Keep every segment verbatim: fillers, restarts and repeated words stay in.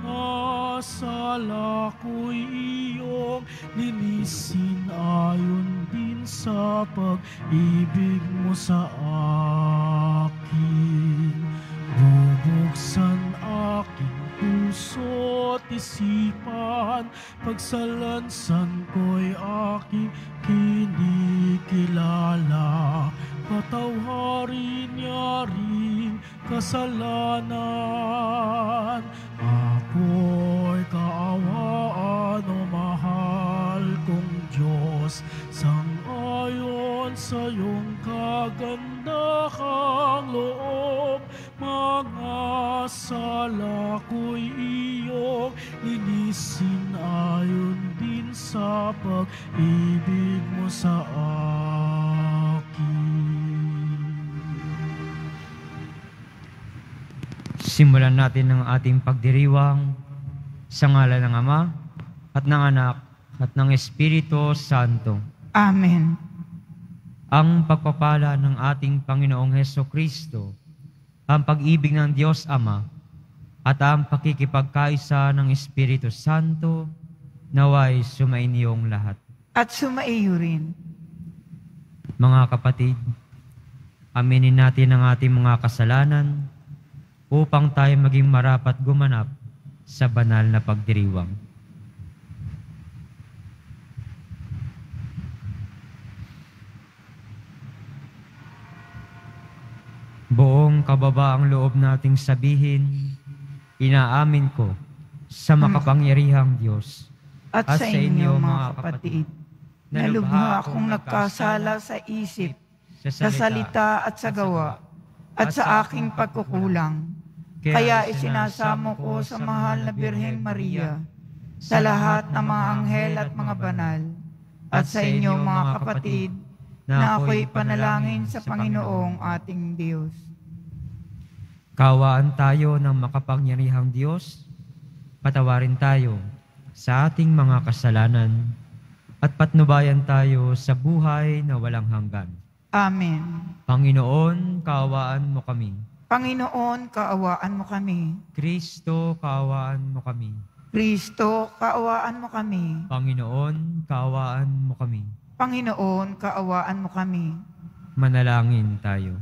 mga sala ko'y iyong linisin ayon din sa pag-ibig mo sa akin. Bubuksan aking puso't isipan, pagsalansan ko'y aking kinikilala. Patawarin niya rin kasalanan. Ako'y kaawaan o mahal kong Diyos, sang-ayon sa iyong kagandahang loob. Mga sala ko'y iyong linisin ayon din sa pag-ibig mo sa akin. Simulan natin ang ating pagdiriwang sa ngalan ng Ama at ng Anak at ng Espiritu Santo. Amen. Ang pagpapala ng ating Panginoong Hesukristo, ang pag-ibig ng Diyos Ama, at ang pakikipagkaisa ng Espiritu Santo, nawa'y sumainiyong lahat. At sumaiyo rin. Mga kapatid, aminin natin ang ating mga kasalanan, upang tayo maging marapat gumanap sa banal na pagdiriwang. Buong kababaang loob nating sabihin, inaamin ko sa makapangyarihang Diyos at, at sa inyo, mga kapatid, na lubha akong nagkasala sa isip, sa salita, sa salita at sa gawa, at, at sa aking pagkukulang. Kaya isinasamo ko sa mahal na Birheng Maria, sa lahat ng mga anghel at mga banal, at sa inyo mga kapatid, na ako'y panalangin sa Panginoong ating Diyos. Kaawaan tayo ng makapangyarihang Diyos, patawarin tayo sa ating mga kasalanan, at patnubayan tayo sa buhay na walang hanggan. Amen. Panginoon, kaawaan mo kami. Panginoon, kaawaan mo kami. Kristo, kaawaan mo kami. Kristo, kaawaan mo kami. Panginoon, kaawaan mo kami. Panginoon, kaawaan mo kami. Manalangin tayo.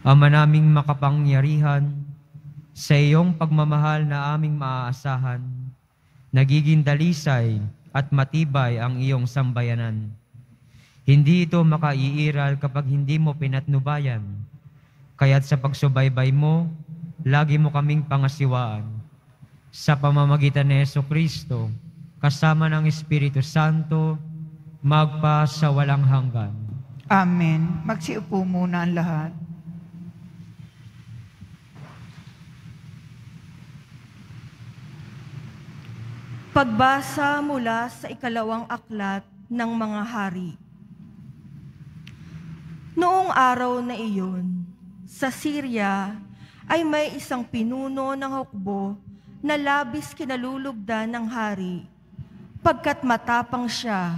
Ama naming makapangyarihan, sa iyong pagmamahal na aming maaasahan, nagiging dalisay at matibay ang iyong sambayanan. Hindi ito makaiiral kapag hindi mo pinatnubayan. Kaya't sa pagsubaybay mo, lagi mo kaming pangasiwaan. Sa pamamagitan ni Hesukristo, kasama ng Espiritu Santo, magpa sa walang hanggan. Amen. Magsiupo muna ang lahat. Pagbasa mula sa ikalawang aklat ng mga hari. Noong araw na iyon, sa Syria ay may isang pinuno ng hukbo na labis kinalulugdan ng hari, pagkat matapang siya,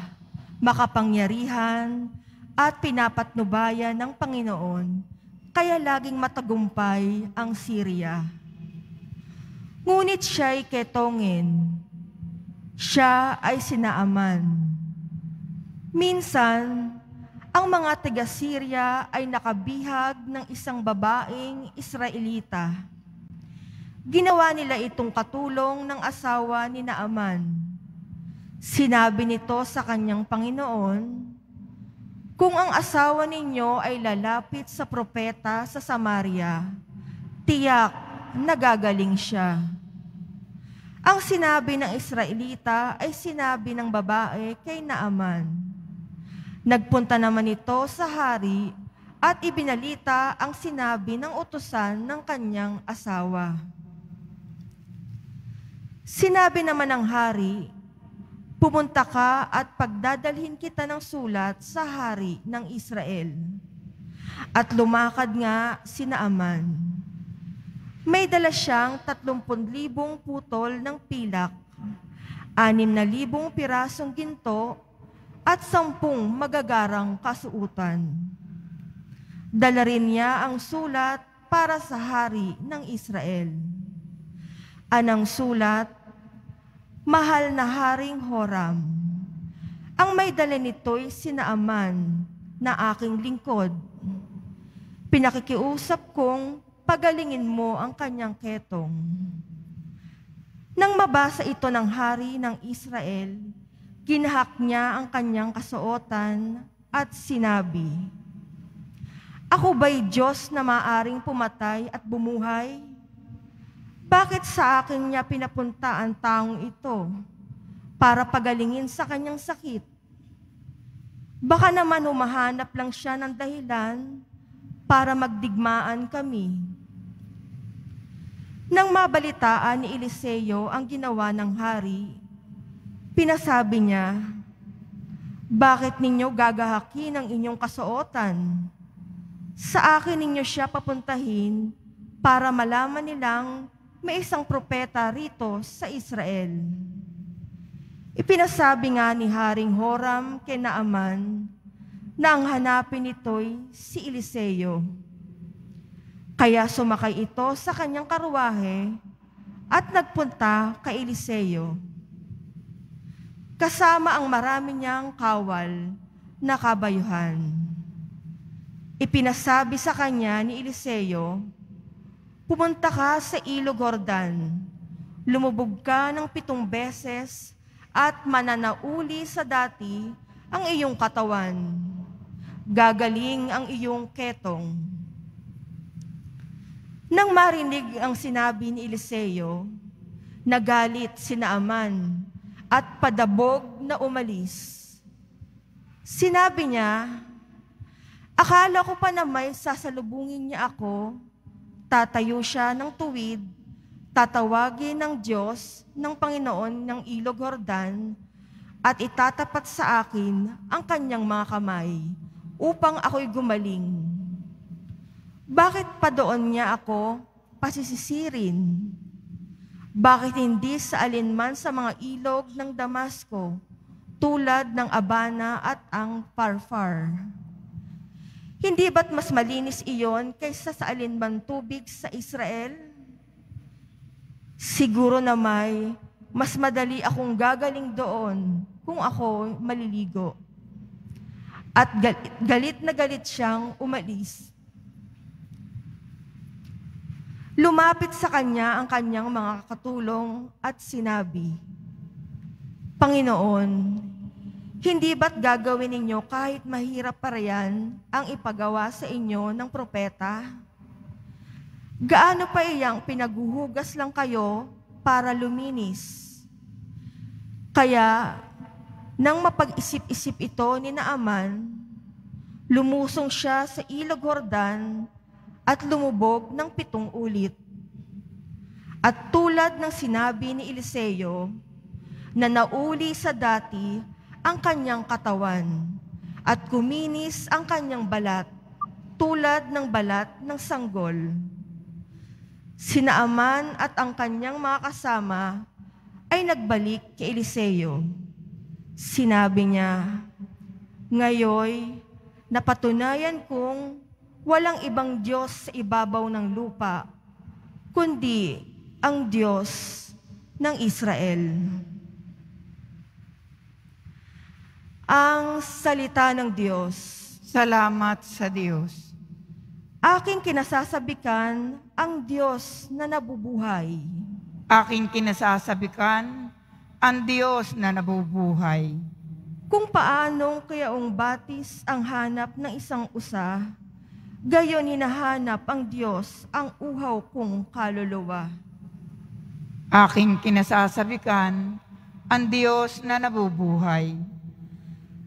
makapangyarihan at pinapatnubayan ng Panginoon, kaya laging matagumpay ang Syria. Ngunit siya'y ketongin, siya ay sinaaman. Minsan, ang mga taga-Syria ay nakabihag ng isang babaeng Israelita. Ginawa nila itong katulong ng asawa ni Naaman. Sinabi nito sa kanyang Panginoon, "Kung ang asawa ninyo ay lalapit sa propeta sa Samaria, tiyak nagagaling siya." Ang sinabi ng Israelita ay sinabi ng babae kay Naaman. Nagpunta naman ito sa hari at ibinalita ang sinabi ng utusan ng kanyang asawa. Sinabi naman ng hari, "Pumunta ka at pagdadalhin kita ng sulat sa hari ng Israel." At lumakad nga si Naaman. May dala siyang tatlumpun libong putol ng pilak, anim na libong pirasong ginto, at sampung magagarang kasuutan. Dala rin niya ang sulat para sa hari ng Israel. Anang sulat, mahal na Haring Horam, ang may dala nito'y sinaaman na aking lingkod. Pinakikiusap kong pagalingin mo ang kanyang ketong. Nang mabasa ito ng hari ng Israel, ginhak niya ang kanyang kasuotan at sinabi, "Ako ba'y Diyos na maaring pumatay at bumuhay? Bakit sa akin niya pinapunta ang taong ito para pagalingin sa kanyang sakit? Baka naman humahanap lang siya ng dahilan para magdigmaan kami." Nang mabalitaan ni Eliseo ang ginawa ng hari, pinasabi niya, "Bakit ninyo gagahakin ang inyong kasuotan? Sa akin ninyo siya papuntahin para malaman nilang may isang propeta rito sa Israel." Ipinasabi nga ni Haring Horam kay Naaman na ang hanapin nito'y si Eliseo. Kaya sumakay ito sa kanyang karuwahe at nagpunta kay Eliseo. Kasama ang marami niyang kawal na kabayuhan. Ipinasabi sa kanya ni Eliseo, "Pumunta ka sa Ilog Jordan, lumubog ka ng pitong beses at mananauli sa dati ang iyong katawan. Gagaling ang iyong ketong." Nang marinig ang sinabi ni Eliseo, nagalit si Naaman at padabog na umalis. Sinabi niya, "Akala ko pa na may sasalubungin niya ako, tatayo siya ng tuwid, tatawagin ng Diyos ng Panginoon ng Ilog Jordan, at itatapat sa akin ang kanyang mga kamay upang ako'y gumaling. Bakit pa doon niya ako pasisisirin? Bakit hindi sa alinman sa mga ilog ng Damasco, tulad ng Abana at ang Parfar? Hindi ba't mas malinis iyon kaysa sa alinman tubig sa Israel? Siguro na may mas madali akong gagaling doon kung ako maliligo." At galit, galit na galit siyang umalis. Lumapit sa kanya ang kanyang mga katulong at sinabi, "Panginoon, hindi ba't gagawin ninyo kahit mahirap pa riyan ang ipagawa sa inyo ng propeta? Gaano pa iyang pinaguhugas lang kayo para luminis?" Kaya, nang mapag-isip-isip ito ni Naaman, lumusong siya sa Ilog Jordan at lumubog ng pitong ulit. At tulad ng sinabi ni Eliseo, nanauli sa dati ang kanyang katawan at kuminis ang kanyang balat tulad ng balat ng sanggol. Si Naaman at ang kanyang mga kasama ay nagbalik kay Eliseo. Sinabi niya, "Ngayoy, napatunayan kong walang ibang Diyos sa ibabaw ng lupa, kundi ang Diyos ng Israel." Ang salita ng Diyos. Salamat sa Diyos. Aking kinasasabikan ang Diyos na nabubuhay. Aking kinasasabikan ang Diyos na nabubuhay. Kung paanong kayaong batis ang hanap ng isang usa, gayon hinahanap ang Diyos ang uhaw kong kaluluwa. Aking kinasasabikan ang Diyos na nabubuhay.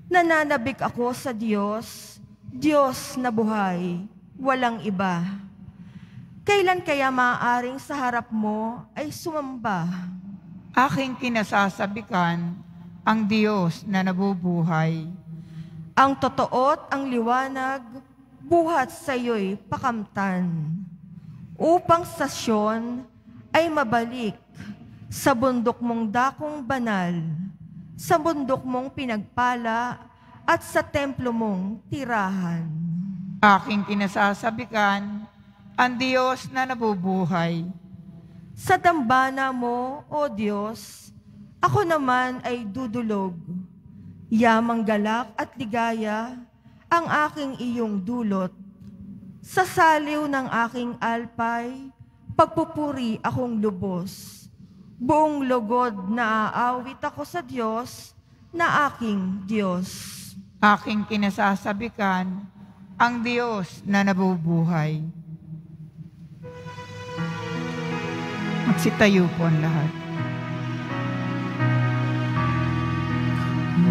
Nananabik ako sa Diyos, Diyos na buhay, walang iba. Kailan kaya maaaring sa harap mo ay sumamba? Aking kinasasabikan ang Diyos na nabubuhay. Ang totoo't ang liwanag, buhat sa iyo'y pakamtan. Upang sasyon ay mabalik sa bundok mong dakong banal, sa bundok mong pinagpala at sa templo mong tirahan. Aking kinasasabikan ang Diyos na nabubuhay. Sa dambana mo, O Diyos, ako naman ay dudulog. Yamang galak at ligaya ang aking iyong dulot. Sa saliw ng aking alpay, pagpupuri akong lubos. Buong lugod na aawit ako sa Diyos na aking Diyos. Aking kinasasabikan ang Diyos na nabubuhay. Magsitayo po ang lahat.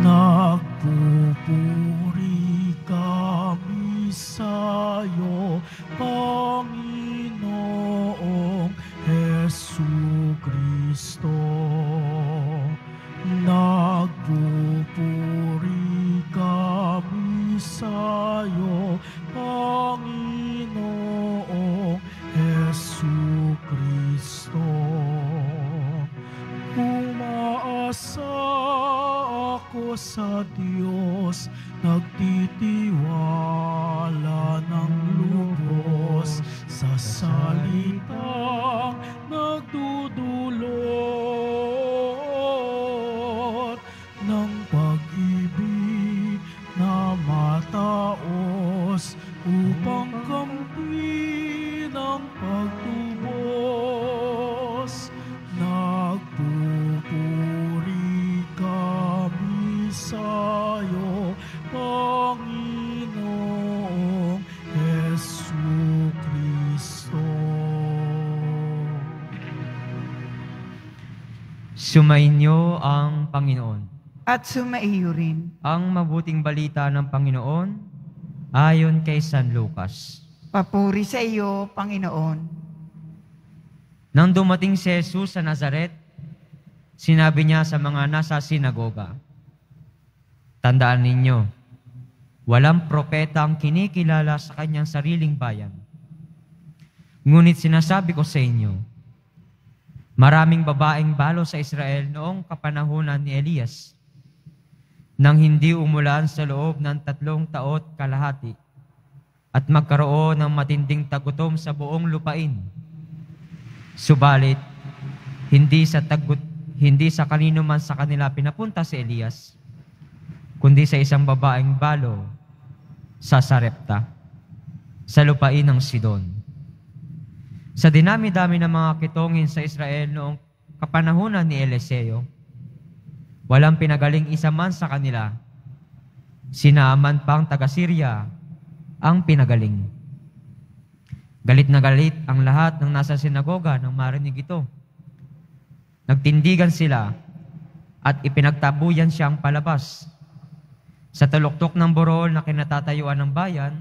Nagpupuri kami sa'yo, Panginoong Hesu Kristo. Nagpupuri kami sa'yo, Panginoong Hesu Kristo. Umaasa ako sa Diyos, nagtitiwala ng lubos sa salitang nagdudulot ng pag-ibig na mataos upang kampi ng pagtubos. Nagpupuri kami sa'yo, Panginoong Hesu Kristo. Sumainyo ang Panginoon. At sumaiyo rin ang mabuting balita ng Panginoon ayon kay San Lucas. Papuri sa iyo, Panginoon. Nang dumating si Jesus sa Nazaret, sinabi niya sa mga nasa sinagoga, "Tandaan ninyo, walang propeta ang kinikilala sa kanyang sariling bayan. Ngunit sinasabi ko sa inyo, maraming babaeng balo sa Israel noong kapanahunan ni Elias, nang hindi umulan sa loob ng tatlong taot kalahati at magkaroon ng matinding tagutom sa buong lupain. Subalit, hindi sa tagut, hindi sa kanino man sa kanila pinapunta si Elias, kundi sa isang babaeng balo sa Sarepta, sa lupain ng Sidon." Sa dinami-dami ng mga kitongin sa Israel noong kapanahunan ni Eliseo, walang pinagaling isa man sa kanila. Sinaaman pang taga-Syria ang pinagaling. Galit na galit ang lahat ng nasa sinagoga nang marinig ito. Nagtindigan sila at ipinagtabuyan siyang palabas sa taluktok ng burol na kinatatayuan ng bayan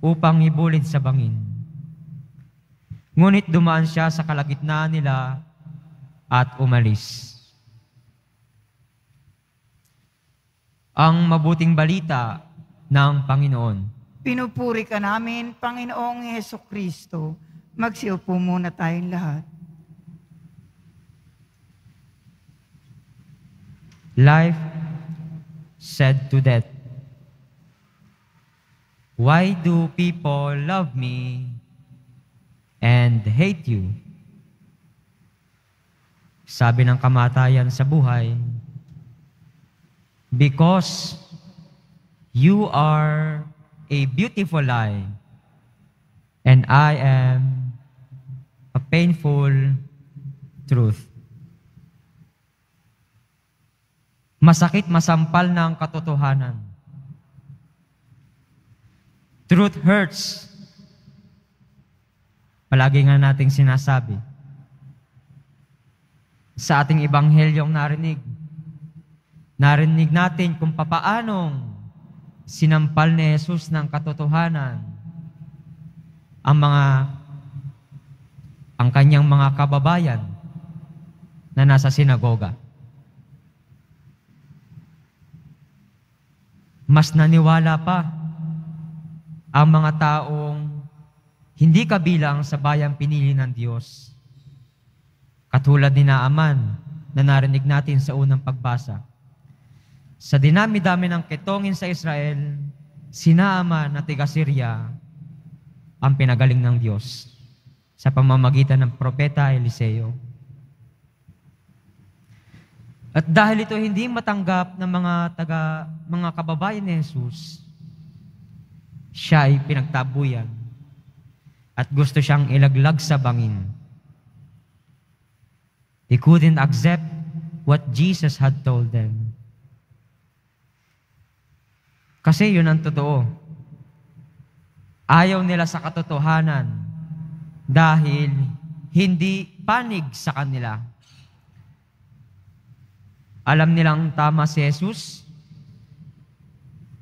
upang ibulid sa bangin. Ngunit dumaan siya sa kalagitnaan nila at umalis. Ang mabuting balita ng Panginoon. Pinupuri ka namin, Panginoong Hesu Kristo. Magsiupo muna tayong lahat. Life said to death. Why do people love me and hate you? Sabi ng kamatayan sa buhay, because you are a beautiful lie and I am a painful truth. Masakit masampal na ang katotohanan. Truth hurts. Palagi nga nating sinasabi sa ating ebanghelyong narinig, narinig natin kung papaanong sinampal ni Jesus ng katotohanan ang mga ang kanyang mga kababayan na nasa sinagoga. Mas naniwala pa ang mga taong hindi kabilang sa bayang pinili ng Diyos. Katulad ni Naaman na narinig natin sa unang pagbasa. Sa dinami-dami ng ketongin sa Israel, sinama na taga-Syria ang pinagaling ng Diyos sa pamamagitan ng propeta Eliseo. At dahil ito hindi matanggap ng mga taga mga kababayan ni Jesus, siya ay pinagtabuyan at gusto siyang ilaglag sa bangin. They couldn't accept what Jesus had told them. Kasi yun ang totoo. Ayaw nila sa katotohanan dahil hindi panig sa kanila. Alam nilang tama si Jesus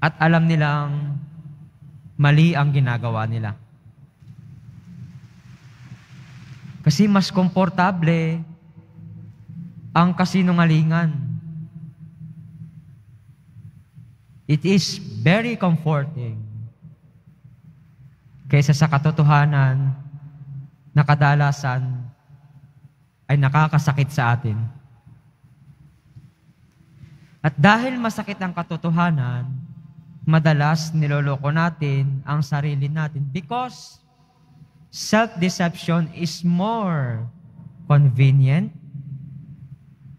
at alam nilang mali ang ginagawa nila. Kasi mas komportable ang kasinungalingan. It is very comforting kaysa sa katotohanan na kadalasan ay nakakasakit sa atin. At dahil masakit ang katotohanan, madalas niloloko natin ang sarili natin because self-deception is more convenient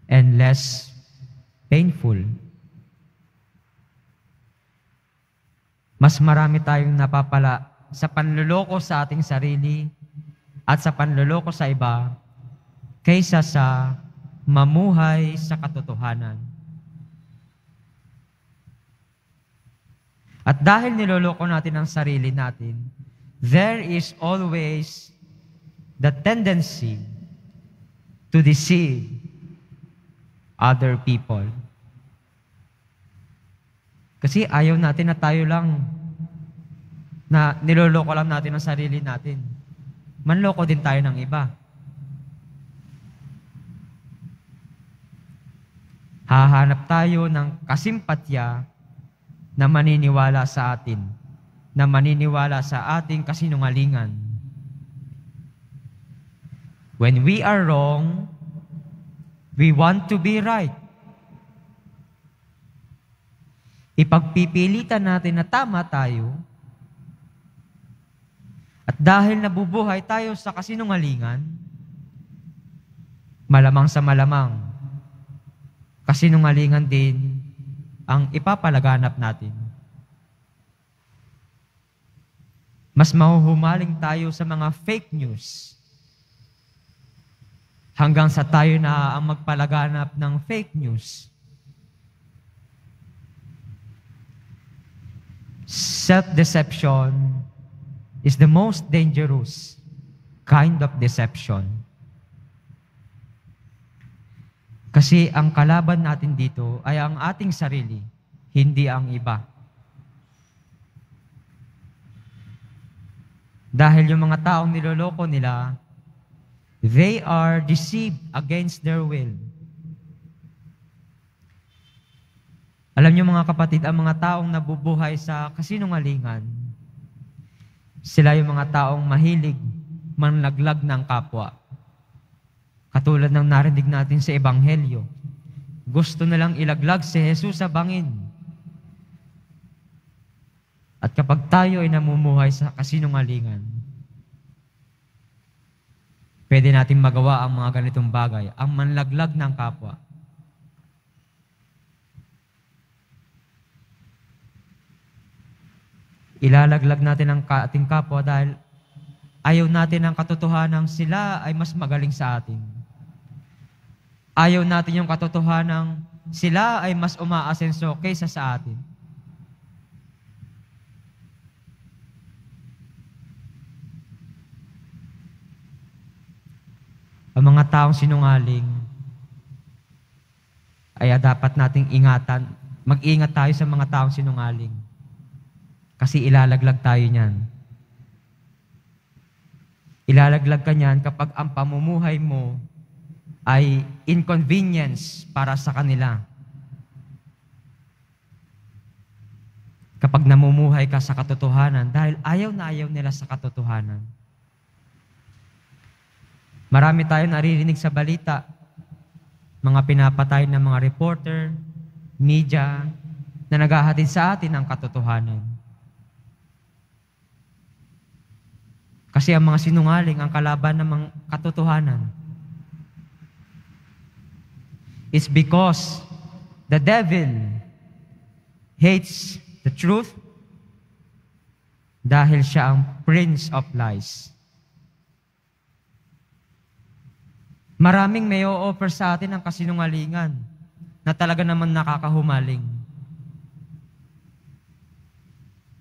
and less painful. Mas marami tayong napapala sa panloloko sa ating sarili at sa panloloko sa iba kaysa sa mamuhay sa katotohanan. At dahil niloloko natin ang sarili natin, there is always the tendency to deceive other people. Kasi ayaw natin na tayo lang, na niloloko lang natin ang sarili natin. Manloko din tayo ng iba. Hahanap tayo ng kasimpatya na maniniwala sa atin, na maniniwala sa ating kasinungalingan. When we are wrong, we want to be right. Ipagpipilitan natin na tama tayo, at dahil nabubuhay tayo sa kasinungalingan, malamang sa malamang, kasinungalingan din ang ipapalaganap natin. Mas mahuhumaling tayo sa mga fake news hanggang sa tayo na ang magpalaganap ng fake news. Self-deception is the most dangerous kind of deception. Kasi ang kalaban natin dito ay ang ating sarili, hindi ang iba. Dahil yung mga taong niloloko nila, they are deceived against their will. Alam niyo mga kapatid, ang mga taong nabubuhay sa kasinungalingan, sila yung mga taong mahilig manlaglag ng kapwa. Katulad ng narinig natin sa Ebanghelyo, gusto nilang ilaglag si Jesus sa bangin. At kapag tayo ay namumuhay sa kasinungalingan, pwede natin magawa ang mga ganitong bagay, ang manlaglag ng kapwa. Ilalaglag natin ang ating kapwa dahil ayaw natin ang katotohanan sila ay mas magaling sa atin. Ayaw natin yung katotohanan sila ay mas umaasenso kaysa sa atin. Ang mga taong sinungaling ay dapat nating ingatan. Mag-ingat tayo sa mga taong sinungaling kasi ilalaglag tayo niyan. Ilalaglag ka niyan kapag ang pamumuhay mo ay inconvenience para sa kanila. Kapag namumuhay ka sa katotohanan, dahil ayaw na ayaw nila sa katotohanan. Marami tayong naririnig sa balita, mga pinapatay ng mga reporter, media, na naghahatid sa atin ang katotohanan. Kasi ang mga sinungaling, ang kalaban ng mga katotohanan. It's because the devil hates the truth dahil siya ang prince of lies. Maraming may o-offer sa atin ang kasinungalingan na talaga naman nakakahumaling.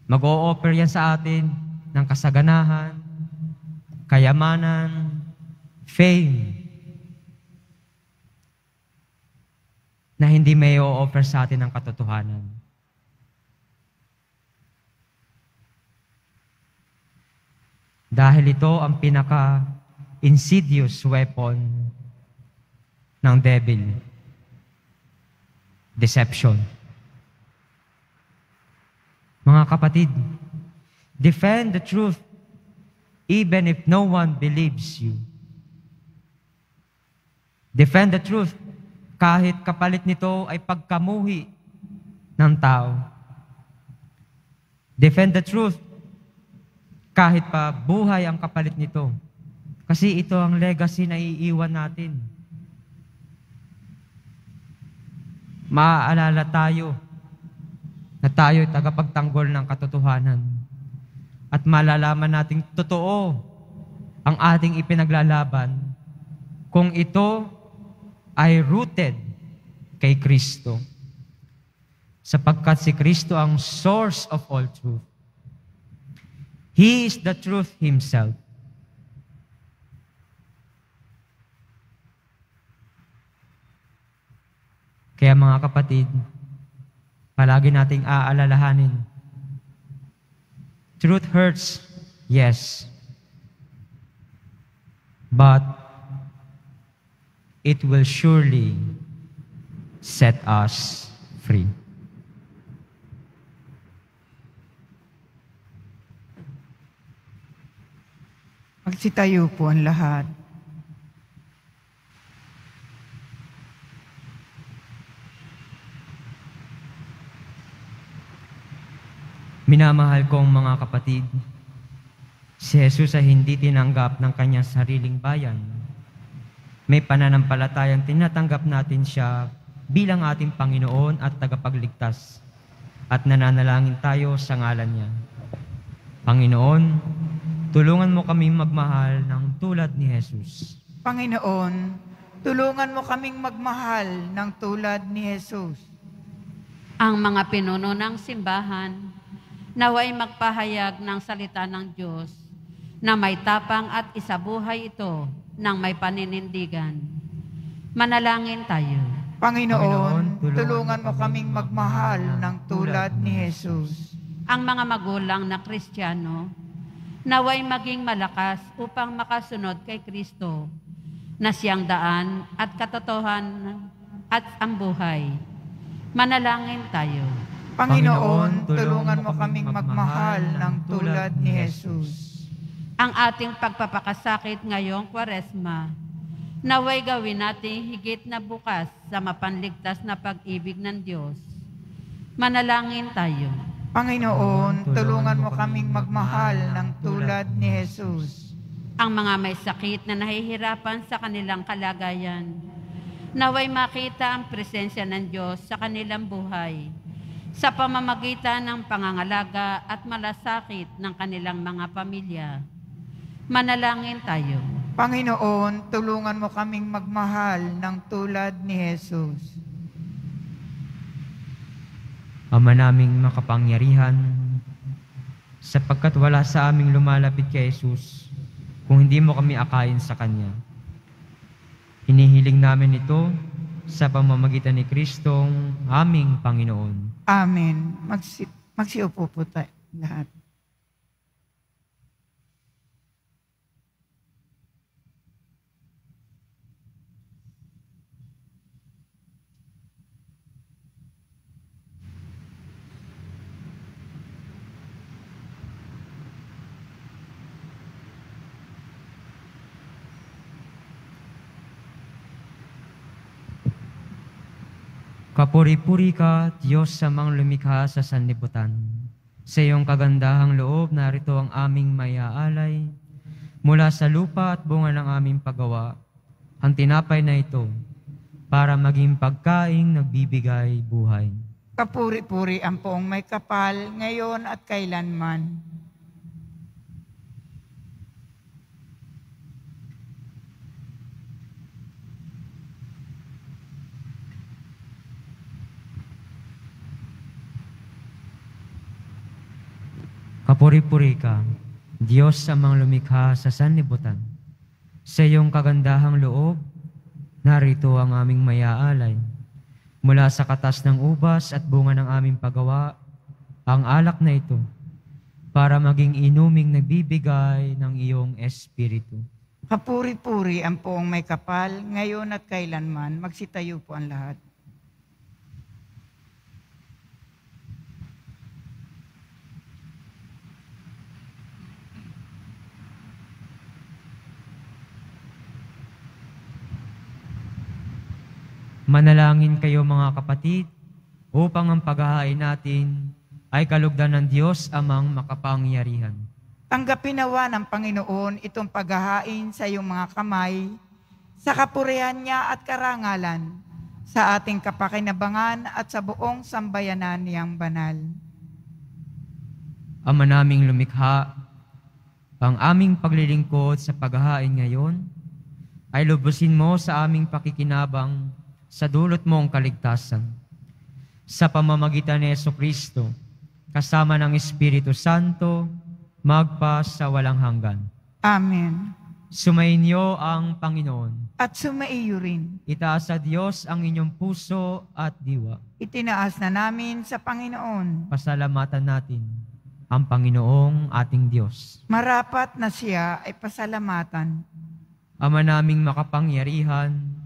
Mag-o-offer yan sa atin ng kasaganahan, kayamanan, fame, na hindi may o-offer sa atin ang katotohanan. Dahil ito ang pinaka-insidious weapon ng devil. Deception. Mga kapatid, defend the truth even if no one believes you. Defend the truth kahit kapalit nito ay pagkamuhi ng tao. Defend the truth kahit pa buhay ang kapalit nito. Kasi ito ang legacy na iiwan natin. Maaalala tayo na tayo'y tagapagtanggol ng katotohanan. At malalaman natin totoo ang ating ipinaglalaban kung ito ay rooted kay Kristo. Sapagkat si Kristo ang source of all truth. He is the truth Himself. Kaya mga kapatid, palagi nating aalalahanin. Truth hurts, yes. But it will surely set us free. Magsitayo po ang lahat. Minamahal kong mga kapatid, si Jesus ay hindi tinanggap ng kanyang sariling bayan. May pananampalatayang tinatanggap natin siya bilang ating Panginoon at tagapagligtas at nananalangin tayo sa ngalan niya. Panginoon, tulungan mo kami magmahal ng tulad ni Jesus. Panginoon, tulungan mo kaming magmahal ng tulad ni Jesus. Ang mga pinuno ng simbahan nawa'y magpahayag ng salita ng Diyos na may tapang at isabuhay ito nang may paninindigan. Manalangin tayo. Panginoon, Panginoon tulungan mo kaming magmahal ng tulad ni Jesus. Ang mga magulang na Kristiyano, naway maging malakas upang makasunod kay Kristo na siyang daan at katotohan at ang buhay. Manalangin tayo. Panginoon, tulungan mo kaming magmahal ng tulad ni Jesus. Ang ating pagpapakasakit ngayong Kwaresma, naway gawin natin higit na bukas sa mapanligtas na pag-ibig ng Diyos. Manalangin tayo. Panginoon, tulungan mo kaming magmahal ng tulad ni Jesus. Ang mga may sakit na nahihirapan sa kanilang kalagayan, naway makita ang presensya ng Diyos sa kanilang buhay sa pamamagitan ng pangangalaga at malasakit ng kanilang mga pamilya. Manalangin tayo. Panginoon, tulungan mo kaming magmahal ng tulad ni Jesus. Ama naming makapangyarihan, sapagkat wala sa aming lumalapit kay Jesus kung hindi mo kami akayin sa Kanya. Hinihiling namin ito sa pamamagitan ni Kristong aming Panginoon. Amen. Magsi magsiupo po tayo lahat. Kapuri-puri ka, Diyos samang lumikha sa sanlibutan. Sa iyong kagandahang loob, narito ang aming mayaalay. mula sa lupa at bunga ng aming paggawa, ang tinapay na ito para maging pagkaing nagbibigay buhay. Kapuri-puri ang Poong may kapal, ngayon at kailanman. Kapuri-puri ka, Diyos amang lumikha sa sanlibutan. Sa iyong kagandahang loob, narito ang aming mayaalay. Mula sa katas ng ubas at bunga ng aming paggawa, ang alak na ito, para maging inuming nagbibigay ng iyong espiritu. Kapuri-puri ang Poong may kapal, ngayon at kailanman, magsitayo po ang lahat. Manalangin kayo mga kapatid, upang ang paghahain natin ay kalugdan ng Diyos amang makapangyarihan. Tanggapin nawa ng Panginoon itong paghahain sa iyong mga kamay, sa kapurihan niya at karangalan, sa ating kapakinabangan at sa buong sambayanan niyang banal. Ama naming lumikha, ang aming paglilingkod sa paghahain ngayon ay lubusin mo sa aming pakikinabang sa dulot mong kaligtasan. Sa pamamagitan ni Jesucristo, kasama ng Espiritu Santo, magpa sa walang hanggan. Amen. Sumainyo ang Panginoon. At sumaiyo rin. Itaas sa Diyos ang inyong puso at diwa. Itinaas na namin sa Panginoon. Pasalamatan natin ang Panginoong ating Diyos. Marapat na siya ay pasalamatan. Ama naming makapangyarihan,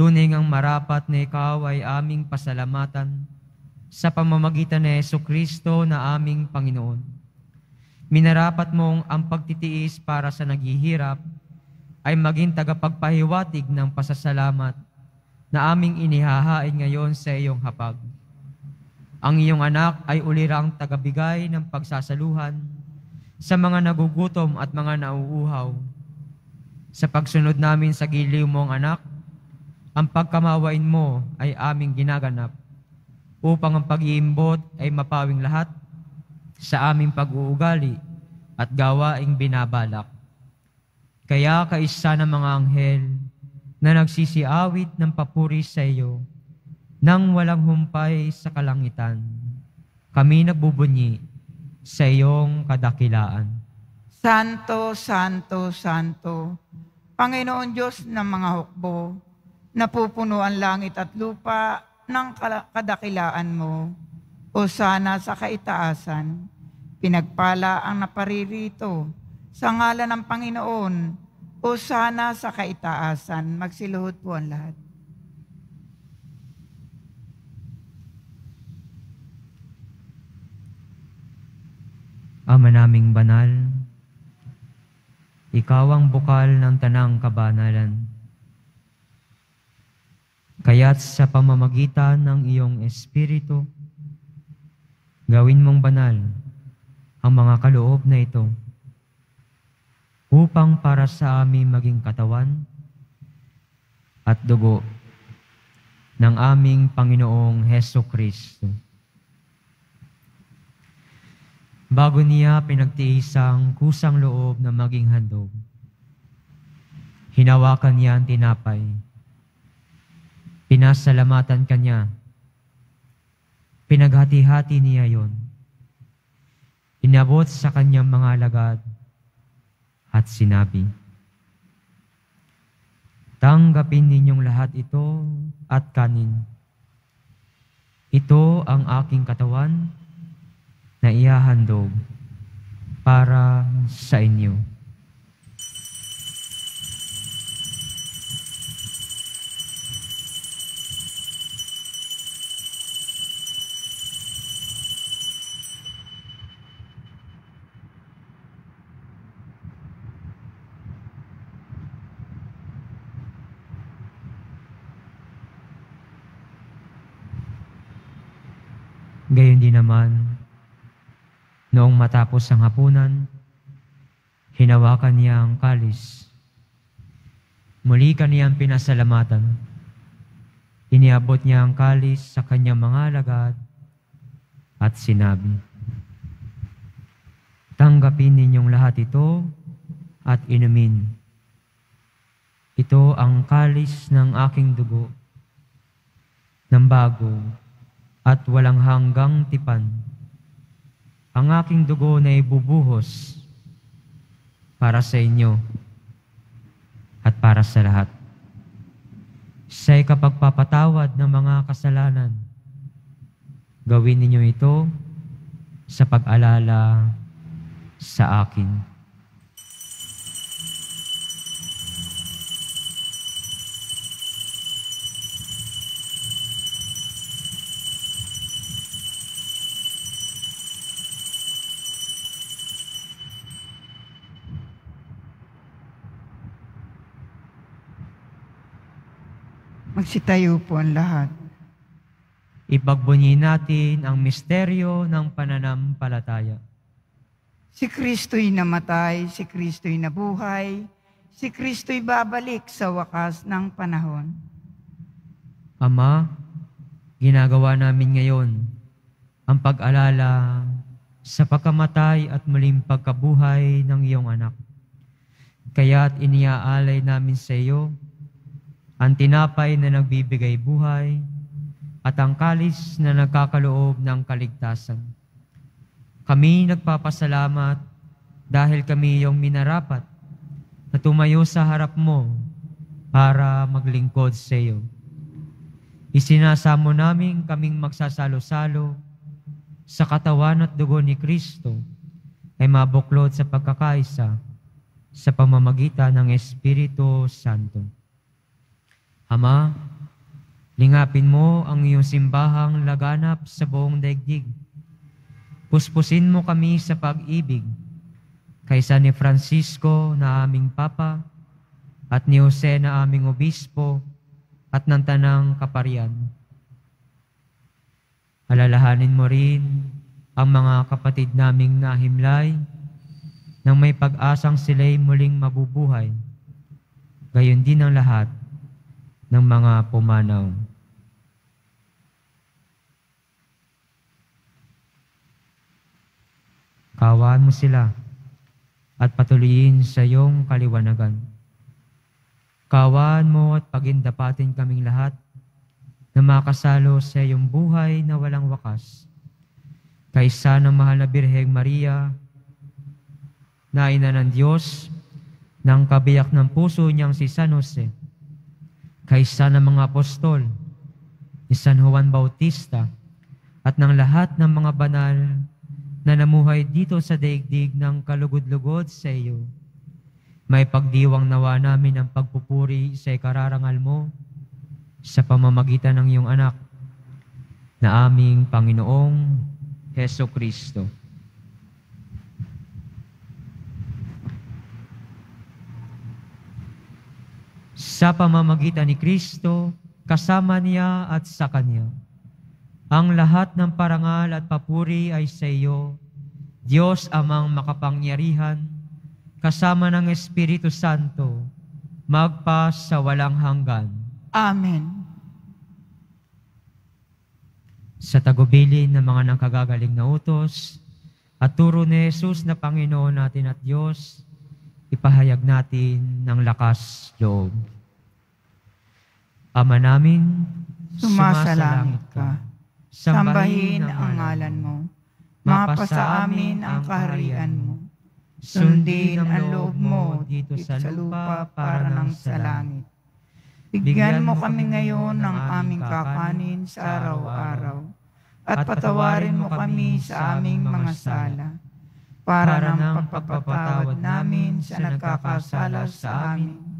tunay ngang marapat na ikaw ay aming pasalamatan sa pamamagitan ni Jesucristo na aming Panginoon. Minarapat mong ang pagtitiis para sa naghihirap ay maging tagapagpahiwatig ng pasasalamat na aming inihahain ngayon sa iyong hapag. Ang iyong anak ay ulirang tagabigay ng pagsasaluhan sa mga nagugutom at mga nauuhaw. Sa pagsunod namin sa giliw mong anak, ang pagkamawain mo ay aming ginaganap upang ang pag-iimbot ay mapawing lahat sa aming pag-uugali at gawaing binabalak. Kaya kaisa ng mga anghel na nagsisiawit ng papuri sa iyo nang walang humpay sa kalangitan, kami nagbubunyi sa iyong kadakilaan. Santo, Santo, Santo, Panginoon Diyos ng mga hukbo, napupuno ang langit at lupa ng kadakilaan mo. O sana sa kaitaasan, pinagpala ang naparirito sa ngalan ng Panginoon. O sana sa kaitaasan, magsiluhod po ang lahat. Ama naming banal, ikaw ang bukal ng tanang kabanalan. Kaya't sa pamamagitan ng iyong Espiritu, gawin mong banal ang mga kaloob na ito upang para sa amin maging katawan at dugo ng aming Panginoong Jesucristo. Bago niya pinagtiisang kusang loob na maging handog, hinawakan niya ang tinapay. Pinasalamatan ka niya. Pinaghati-hati niya yon. Inabot sa kanyang mga alagad at sinabi, "Tanggapin ninyong lahat ito at kanin. Ito ang aking katawan na ihahandog para sa inyo." Gayon din naman, noong matapos ang hapunan, Hinawakan niya ang kalis. Muli kaniyang pinasalamatan. Iniabot niya ang kalis sa kanyang mga alagad at sinabi, "Tanggapin ninyong lahat ito at inumin. Ito ang kalis ng aking dugo, ng bago at walang hanggang tipan. Ang aking dugo na ibubuhos para sa inyo at para sa lahat. Siya'y kapagpapatawad ng mga kasalanan. Gawin ninyo ito sa pag-alala sa akin." Magsitayo po ang lahat. Ipagbunyi natin ang misteryo ng pananampalataya. Si Kristo'y namatay, si Kristo'y nabuhay, si Kristo'y babalik sa wakas ng panahon. Ama, ginagawa namin ngayon ang pag-alala sa pagkamatay at muling pagkabuhay ng iyong anak. Kaya't iniaalay namin sa iyo ang tinapay na nagbibigay buhay at ang kalis na nagkakaloob ng kaligtasan. Kami nagpapasalamat dahil kami iyong minarapat na tumayo sa harap mo para maglingkod sa iyo. Isinasamo namin kaming magsasalo-salo sa katawan at dugo ni Kristo ay mabuklod sa pagkakaisa sa pamamagitan ng Espiritu Santo. Ama, lingapin mo ang iyong simbahang laganap sa buong daigdig. Puspusin mo kami sa pag-ibig, kaysa ni Francisco na aming Papa, at ni Jose na aming Obispo, at ng Tanang Kaparian. Alalahanin mo rin ang mga kapatid naming nahimlay, nang may pag-asang sila'y muling mabubuhay. Gayon din ang lahat ng mga pumanaw. Kaawaan mo sila at patuloyin sa iyong kaliwanagan. Kaawaan mo at pagindapatin kaming lahat na makasalo sa iyong buhay na walang wakas. Kaysa ng mahal na Birheng Maria, na ina ng Diyos, ng kabiyak ng puso niyang si San Jose, kaysa ng mga apostol, ni San Juan Bautista, at ng lahat ng mga banal na namuhay dito sa daigdig ng kalugod-lugod sa iyo. May pagdiwang nawa namin ang pagpupuri sa ikararangal mo sa pamamagitan ng iyong anak na aming Panginoong Heso Kristo. Sa pamamagitan ni Kristo, kasama niya at sa Kanya, ang lahat ng parangal at papuri ay sa iyo, Diyos Amang makapangyarihan, kasama ng Espiritu Santo, magpa sa walang hanggan. Amen. Sa tagubilin ng mga nangkagagaling na utos at turo ni Jesus na Panginoon natin at Diyos, ipahayag natin ng lakas loob. Ama namin, sumasalangit ka. Sambahin ang ngalan mo. Mapasa amin ang kaharian mo. Sundin ang loob mo dito sa lupa para nang sa langit. Bigyan mo kami ngayon ng aming kakanin sa araw-araw at patawarin mo kami sa aming mga sala, para ng pagpapatawad namin sa nagkakasala sa amin.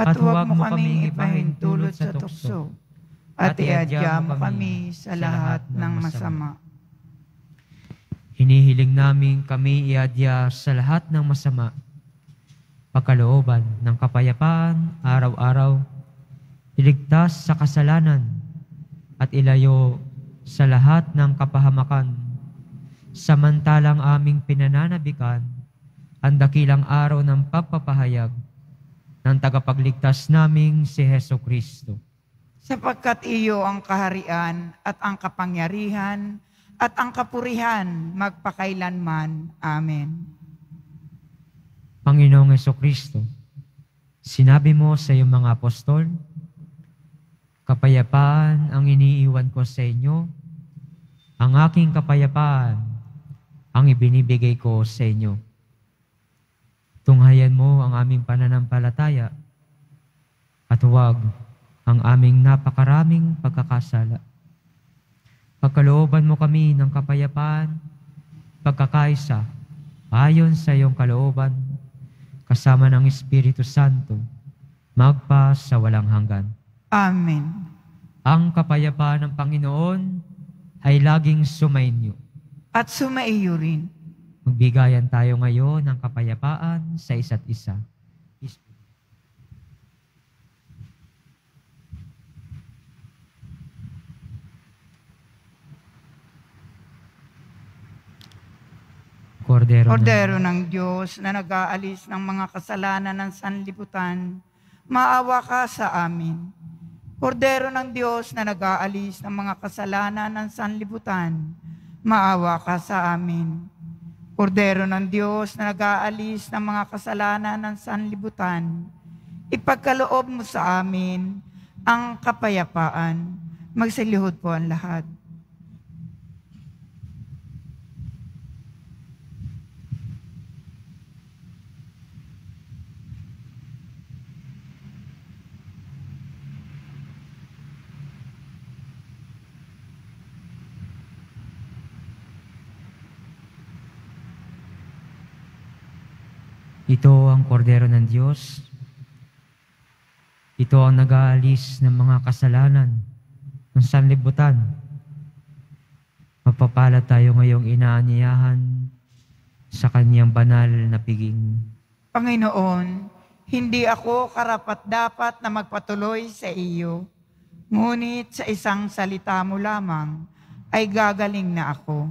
At huwag mo kaming ipahintulot sa tukso, at iadya mo kami sa lahat ng masama. Hinihiling namin kami iadya sa lahat ng masama. Pagkalooban ng kapayapaan araw-araw, iligtas sa kasalanan, at ilayo sa lahat ng kapahamakan. Samantalang aming pinananabikan ang dakilang araw ng pagpapahayag ng tagapagligtas naming si Hesus Kristo. Sapagkat iyo ang kaharian at ang kapangyarihan at ang kapurihan magpakailanman. Amen. Panginoong Jesucristo, sinabi mo sa iyong mga apostol, kapayapaan ang iniiwan ko sa inyo, ang aking kapayapaan ang ibinibigay ko sa inyo. Tunghayan mo ang aming pananampalataya at huwag ang aming napakaraming pagkakasala. Pagkalooban mo kami ng kapayapaan, pagkakaisa, ayon sa iyong kalooban, kasama ng Espiritu Santo, magpa sa walang hanggan. Amen. Ang kapayapaan ng Panginoon ay laging sumainyo. At sumaiyo rin. Magbigayan tayo ngayon ng kapayapaan sa isa't isa. Kordero, Kordero ng, ng Diyos na nag-aalis ng mga kasalanan ng sanlibutan, maawa ka sa amin. Kordero ng Diyos na nag-aalis ng mga kasalanan ng sanlibutan, maawa ka sa amin. Kordero ng Diyos na nag-aalis ng mga kasalanan ng sanlibutan, ipagkaloob mo sa amin ang kapayapaan. Magsilihod po ang lahat. Ito ang kordero ng Diyos. Ito ang nag-aalis ng mga kasalanan ng sanlibutan. Mapapala tayo ngayong inaanyayahan sa Kanyang banal na piging. Panginoon, hindi ako karapat-dapat na magpatuloy sa iyo, ngunit sa isang salita mo lamang ay gagaling na ako.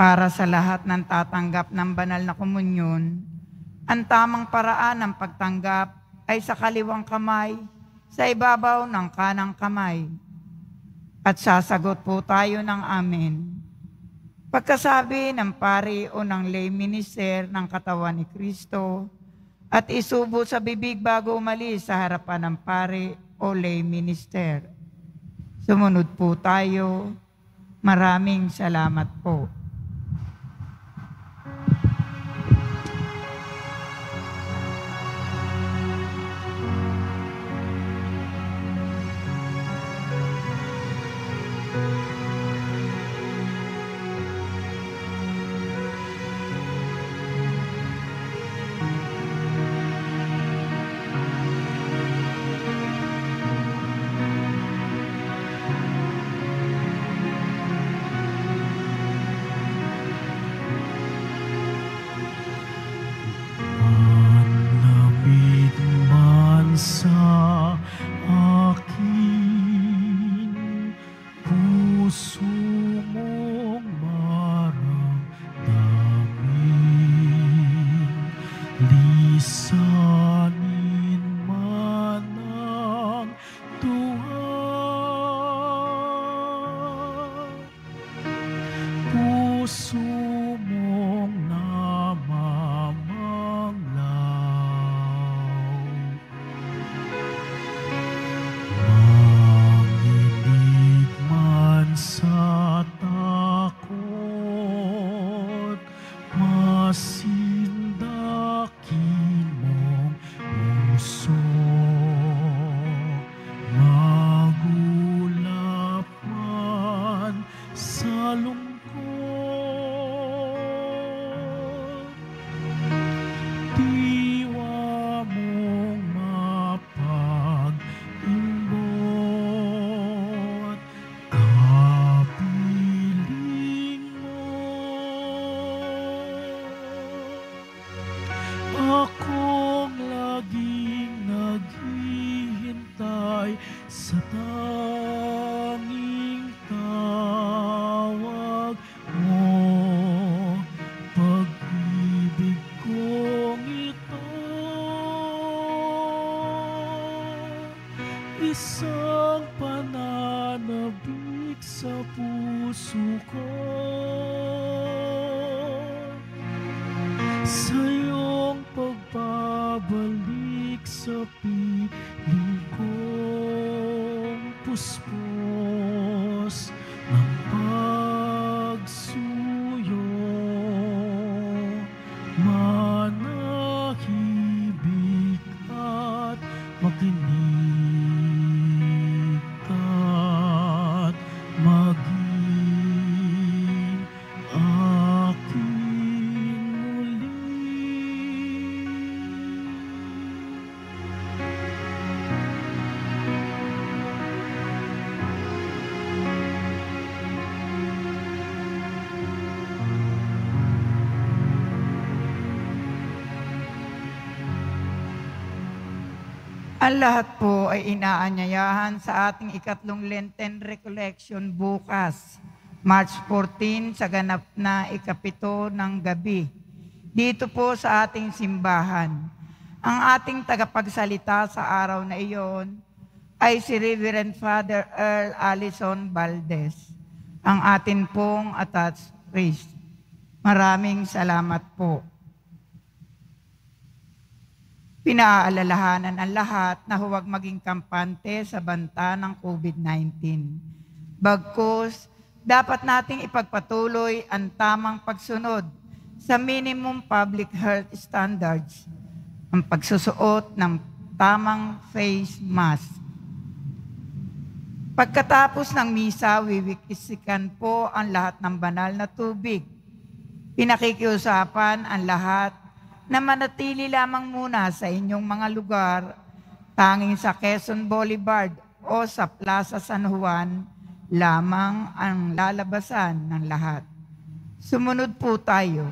Para sa lahat ng tatanggap ng banal na komunyon, ang tamang paraan ng pagtanggap ay sa kaliwang kamay, sa ibabaw ng kanang kamay. At sasagot po tayo ng amen. Pagkasabi ng pari o ng lay minister ng katawan ni Kristo at isubo sa bibig bago umalis sa harapan ng pari o lay minister. Sumunod po tayo. Maraming salamat po. puso ko sa iyong pagbabalik sa piling kong puspos ng pagsuyo. Manahibig at makinig at maging akin muli. Ang lahat po ay inaanyayahan sa ating ikatlong Lenten Recollection bukas, March fourteen, sa ganap na ikapito ng gabi. Dito po sa ating simbahan, ang ating tagapagsalita sa araw na iyon ay si Reverend Father Earl Allison Valdez, ang atin pong attached priest. Maraming salamat po. Pinaalalahanan ang lahat na huwag maging kampante sa banta ng COVID nineteen. Bagkus, dapat nating ipagpatuloy ang tamang pagsunod sa minimum public health standards, ang pagsusuot ng tamang face mask. Pagkatapos ng misa, wiwikisikan po ang lahat ng banal na tubig. Pinakikiusapan ang lahat na manatili lamang muna sa inyong mga lugar, tanging sa Quezon Boulevard o sa Plaza San Juan lamang ang lalabasan ng lahat. Sumunod po tayo.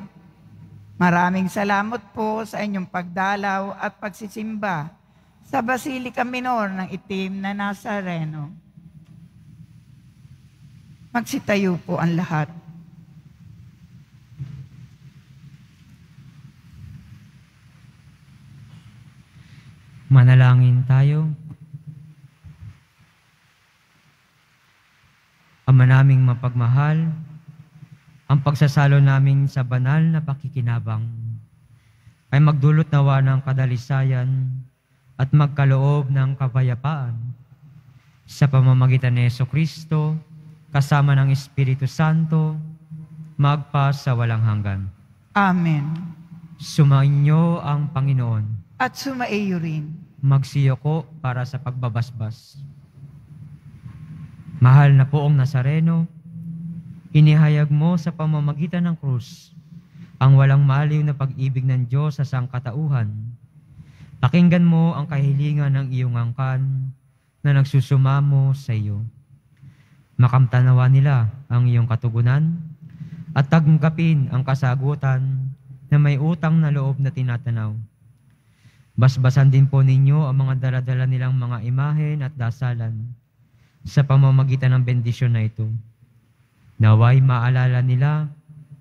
Maraming salamat po sa inyong pagdalaw at pagsisimba sa Basilica Minor ng Itim na Nazareno. Magsitayo po ang lahat. Manalangin tayo. Ama naming mapagmahal, ang pagsasalo namin sa banal na pakikinabang ay magdulot nawa ng kadalisayan at magkaloob ng kapayapaan sa pamamagitan ni Jesucristo kasama ng Espiritu Santo magpa sa walang hanggan. Amen. Sumainyo ang Panginoon. At sumaiyo rin. Magsiyoko para sa pagbabasbas. Mahal na Poong Nazareno, inihayag mo sa pamamagitan ng krus ang walang maliw na pag-ibig ng Diyos sa sangkatauhan. Pakinggan mo ang kahilingan ng iyong angkan na nagsusumamo sa iyo. Makamtanawa nila ang iyong katugunan at taggapin ang kasagutan na may utang na loob na tinatanaw. Basbasan din po ninyo ang mga daladala nilang mga imahen at dasalan sa pamamagitan ng bendisyon na ito. Naway maalala nila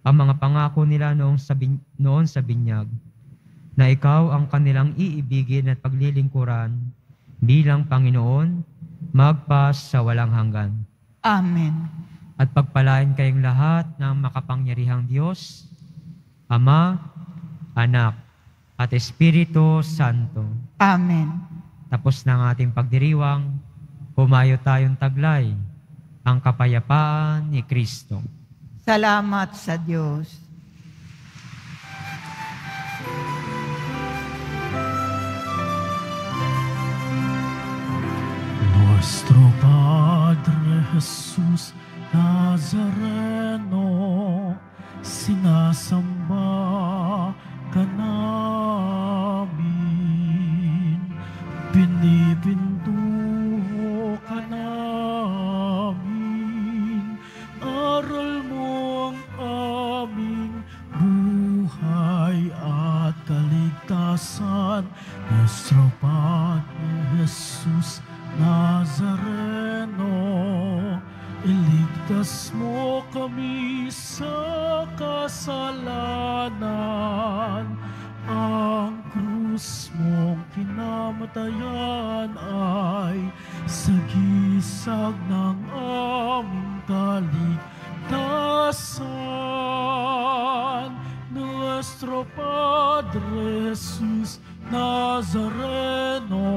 ang mga pangako nila noong sa, bin noon sa binyag na ikaw ang kanilang iibigin at paglilingkuran bilang Panginoon magpas sa walang hanggan. Amen. At pagpalain kayong lahat ng makapangyarihang Diyos, Ama, Anak, at Espiritu Santo. Amen. Tapos na ang ating pagdiriwang, humayo tayong taglay ang kapayapaan ni Kristo. Salamat sa Diyos. Nuestro Padre Jesus Nazareno, sinasamba ka namin, pinipinduho ka namin, aral mo ang aming buhay at kaligtasan. Nuestro Padre Jesus Nazareno, iligtas mo kami sa kasalanan. Ang krus mong kinamatayan ay sagisag ng aming kaligtasan. Padre Jesus Nazareno,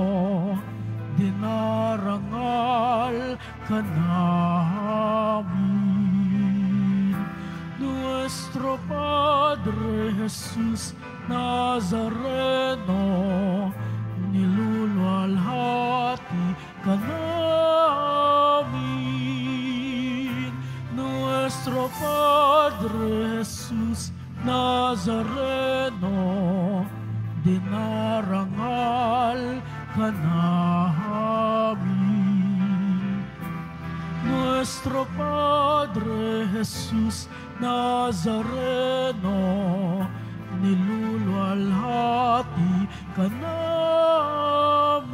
dinarangal ka namin. Nuestro Padre Jesus Nazareno, niluluwalhati ka namin. Nuestro Padre Jesus Nazareno, dinarangal ka namin. Nuestro Padre Jesus Nazareno, niluluwalhati ka namin.